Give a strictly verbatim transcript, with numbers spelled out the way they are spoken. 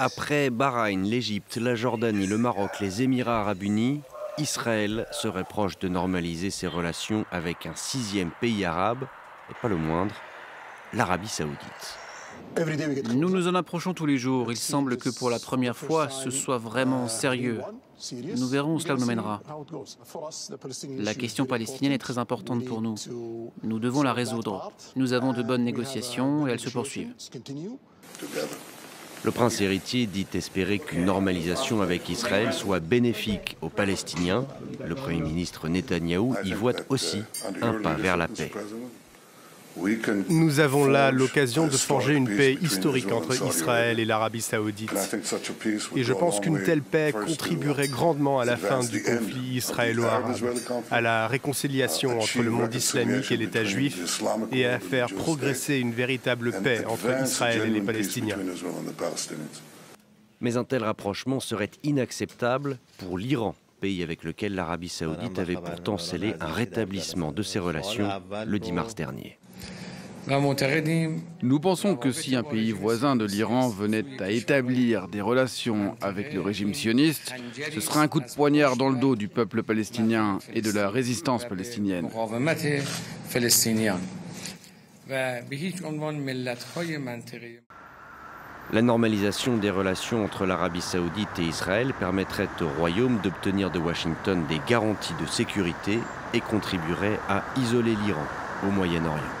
Après Bahreïn, l'Égypte, la Jordanie, le Maroc, les Émirats arabes unis, Israël serait proche de normaliser ses relations avec un sixième pays arabe, et pas le moindre, l'Arabie saoudite. Nous nous en approchons tous les jours. Il semble que pour la première fois, ce soit vraiment sérieux. Nous verrons où cela nous mènera. La question palestinienne est très importante pour nous. Nous devons la résoudre. Nous avons de bonnes négociations et elles se poursuivent. Le prince héritier dit espérer qu'une normalisation avec Israël soit bénéfique aux Palestiniens. Le Premier ministre Netanyahou y voit aussi un pas vers la paix. Nous avons là l'occasion de forger une paix historique entre Israël et l'Arabie saoudite. Et je pense qu'une telle paix contribuerait grandement à la fin du conflit israélo-arabe, à la réconciliation entre le monde islamique et l'État juif, et à faire progresser une véritable paix entre Israël et les Palestiniens. Mais un tel rapprochement serait inacceptable pour l'Iran, pays avec lequel l'Arabie saoudite avait pourtant scellé un rétablissement de ses relations le dix mars dernier. Nous pensons que si un pays voisin de l'Iran venait à établir des relations avec le régime sioniste, ce serait un coup de poignard dans le dos du peuple palestinien et de la résistance palestinienne. La normalisation des relations entre l'Arabie saoudite et Israël permettrait au Royaume d'obtenir de Washington des garanties de sécurité et contribuerait à isoler l'Iran au Moyen-Orient.